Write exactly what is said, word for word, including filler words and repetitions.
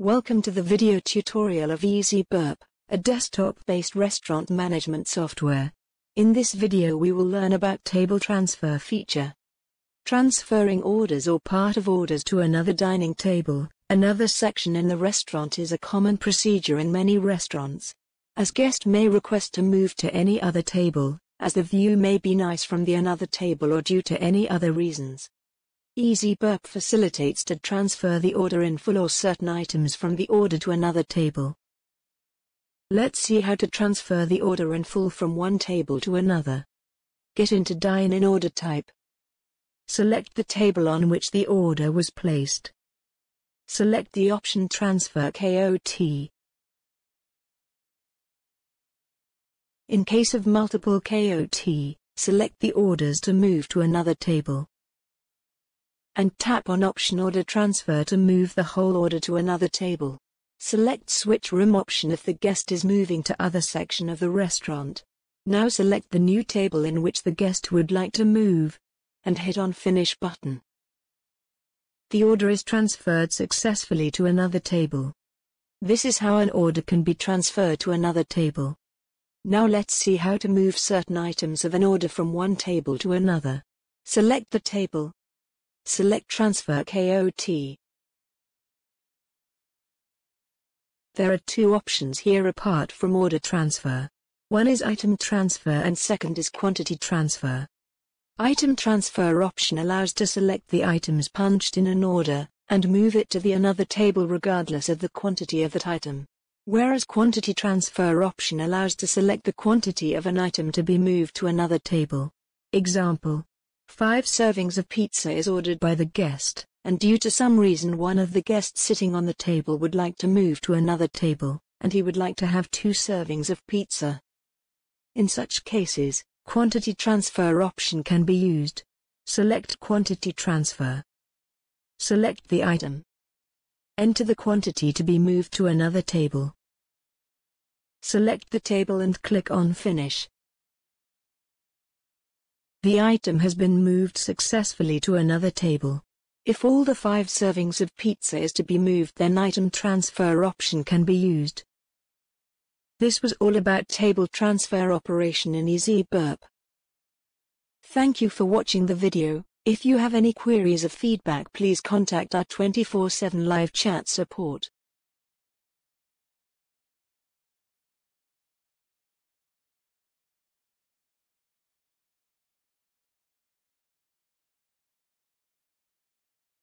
Welcome to the video tutorial of EasyBurp, a desktop-based restaurant management software. In this video we will learn about table transfer feature. Transferring orders or part of orders to another dining table, another section in the restaurant is a common procedure in many restaurants. As guest may request to move to any other table, as the view may be nice from the another table or due to any other reasons. EasyBurp facilitates to transfer the order in full or certain items from the order to another table. Let's see how to transfer the order in full from one table to another. Get into Dine-In Order Type. Select the table on which the order was placed. Select the option Transfer K O T. In case of multiple K O T, select the orders to move to another table, and tap on Option Order Transfer to move the whole order to another table. Select Switch Room option if the guest is moving to other section of the restaurant. Now select the new table in which the guest would like to move, and hit on Finish button. The order is transferred successfully to another table. This is how an order can be transferred to another table. Now let's see how to move certain items of an order from one table to another. Select the table. Select Transfer K O T. There are two options here apart from order transfer. One is item transfer and second is quantity transfer. Item transfer option allows to select the items punched in an order, and move it to the another table regardless of the quantity of that item. Whereas quantity transfer option allows to select the quantity of an item to be moved to another table. Example. Five servings of pizza is ordered by the guest, and due to some reason one of the guests sitting on the table would like to move to another table, and he would like to have two servings of pizza. In such cases, quantity transfer option can be used. Select quantity transfer. Select the item. Enter the quantity to be moved to another table. Select the table and click on Finish. The item has been moved successfully to another table. If all the five servings of pizza is to be moved, then item transfer option can be used. This was all about table transfer operation in EasyBurp. Thank you for watching the video. If you have any queries or feedback, please contact our twenty-four seven live chat support.